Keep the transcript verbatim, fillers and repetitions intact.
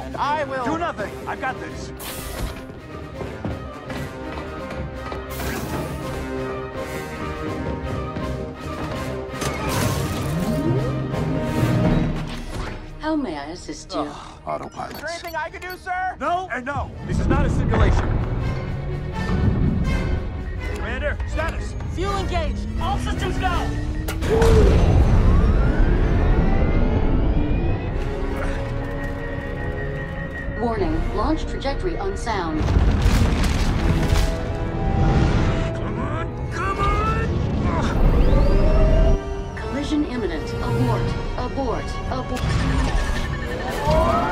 help. I will. Do nothing. I've got this. How may I assist you? Oh, autopilot. Is there anything I can do, sir? No and no. This is not a simulation. Commander, status. Fuel engaged. All systems go. Warning, launch trajectory unsound. Come on, come on! Ugh. Collision imminent. Abort, abort, abort.